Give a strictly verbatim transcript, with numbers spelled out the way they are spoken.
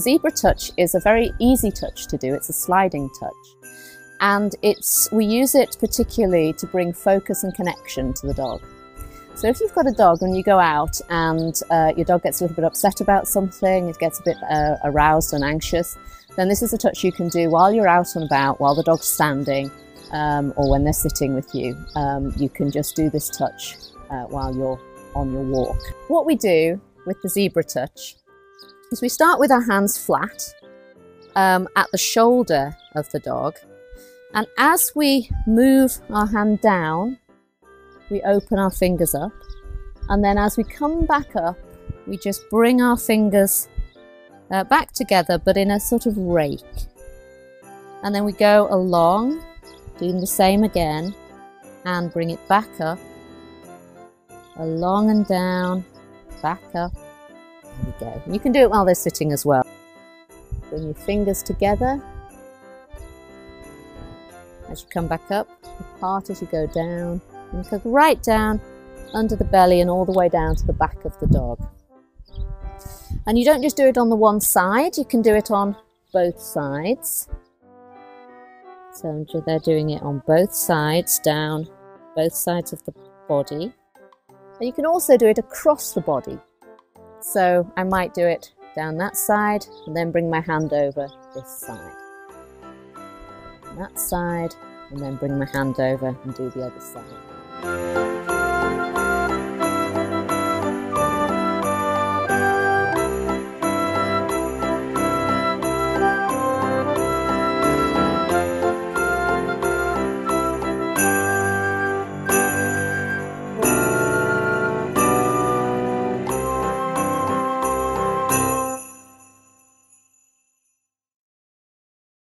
The Zebra Touch is a very easy touch to do. It's a sliding touch, and it's we use it particularly to bring focus and connection to the dog. So if you've got a dog and you go out and uh, your dog gets a little bit upset about something, it gets a bit uh, aroused and anxious, then this is a touch you can do while you're out and about, while the dog's standing, um, or when they're sitting with you. Um, you can just do this touch uh, while you're on your walk. What we do with the Zebra Touch is we start with our hands flat um, at the shoulder of the dog, and as we move our hand down, we open our fingers up, and then as we come back up, we just bring our fingers uh, back together, but in a sort of rake. And then we go along, doing the same again, and bring it back up, along and down, back up. There we go. You can do it while they're sitting as well. Bring your fingers together. As you come back up, apart as you go down, and you go right down under the belly and all the way down to the back of the dog. And you don't just do it on the one side, you can do it on both sides. So they're doing it on both sides, down both sides of the body. And you can also do it across the body. So I might do it down that side and then bring my hand over this side. And that side, and then bring my hand over and do the other side.